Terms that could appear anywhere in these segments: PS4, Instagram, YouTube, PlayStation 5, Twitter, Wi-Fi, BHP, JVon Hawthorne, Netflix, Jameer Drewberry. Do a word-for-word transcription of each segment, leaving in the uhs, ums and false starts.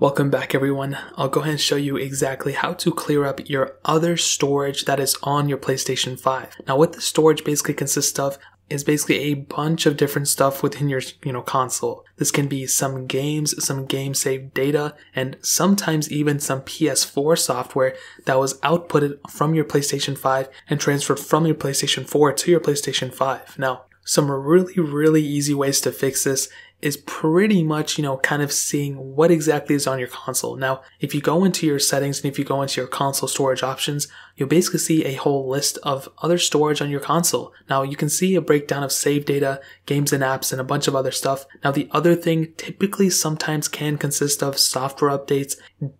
Welcome back everyone. I'll go ahead and show you exactly how to clear up your other storage that is on your PlayStation five. Now what the storage basically consists of is basically a bunch of different stuff within your you know console. This can be some games, some game save data, and sometimes even some P S four software that was outputted from your PlayStation five and transferred from your PlayStation four to your PlayStation five. Now, some really, really easy ways to fix this is pretty much, you know, kind of seeing what exactly is on your console. Now, if you go into your settings and if you go into your console storage options, you'll basically see a whole list of other storage on your console. Now, you can see a breakdown of save data, games and apps, and a bunch of other stuff. Now, the other thing typically sometimes can consist of software updates,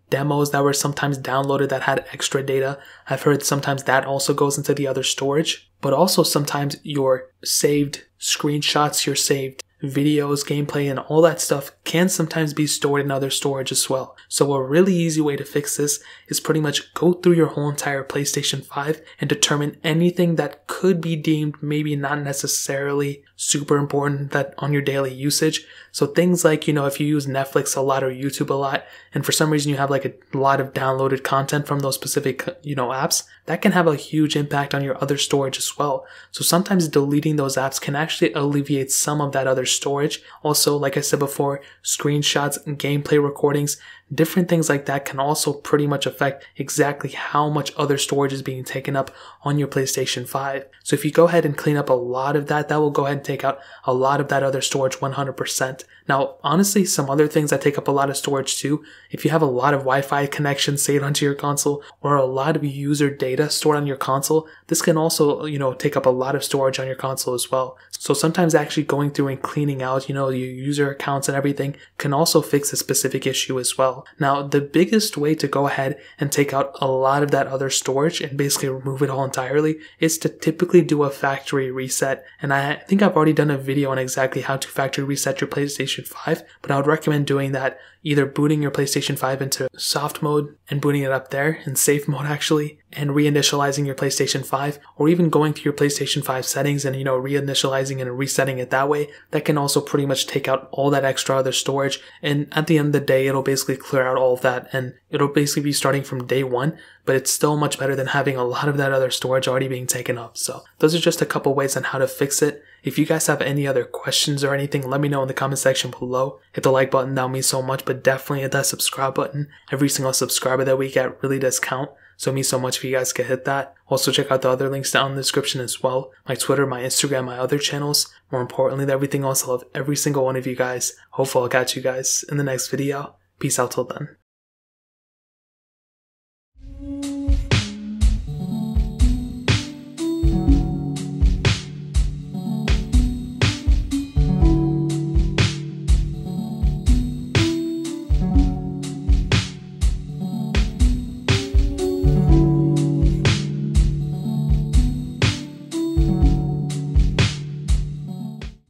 demos that were sometimes downloaded that had extra data. I've heard sometimes that also goes into the other storage. But also sometimes your saved screenshots, your saved videos, gameplay, and all that stuff can sometimes be stored in other storage as well. So a really easy way to fix this is pretty much go through your whole entire PlayStation five and determine anything that could be deemed maybe not necessarily super important that on your daily usage. So things like, you know, if you use Netflix a lot or YouTube a lot, and for some reason you have like a lot of downloaded content from those specific, you know, apps, that can have a huge impact on your other storage as well. So sometimes deleting those apps can actually alleviate some of that other storage. Also, like I said before, screenshots and gameplay recordings, different things like that can also pretty much affect exactly how much other storage is being taken up on your PlayStation five. So if you go ahead and clean up a lot of that, that will go ahead and take out a lot of that other storage one hundred percent. Now, honestly, some other things that take up a lot of storage too, if you have a lot of Wi-Fi connections saved onto your console or a lot of user data stored on your console, this can also, you know, take up a lot of storage on your console as well. So sometimes actually going through and cleaning out, you know, your user accounts and everything can also fix a specific issue as well. Now, the biggest way to go ahead and take out a lot of that other storage and basically remove it all entirely is to typically do a factory reset. And I think I've already done a video on exactly how to factory reset your PlayStation five, but I would recommend doing that either booting your PlayStation five into soft mode and booting it up there, in safe mode actually, and reinitializing your PlayStation five, or even going through your PlayStation five settings and, you know, reinitializing and resetting it that way. That can also pretty much take out all that extra other storage, and at the end of the day, it'll basically clear out all of that, and it'll basically be starting from day one, but it's still much better than having a lot of that other storage already being taken up. So those are just a couple ways on how to fix it. If you guys have any other questions or anything, let me know in the comment section below. Hit the like button, that means so much, but definitely hit that subscribe button. Every single subscriber that we get really does count, so it means so much if you guys can hit that. Also check out the other links down in the description as well. My Twitter, my Instagram, my other channels. More importantly than everything else, I love every single one of you guys. Hopefully I'll catch you guys in the next video. Peace out till then.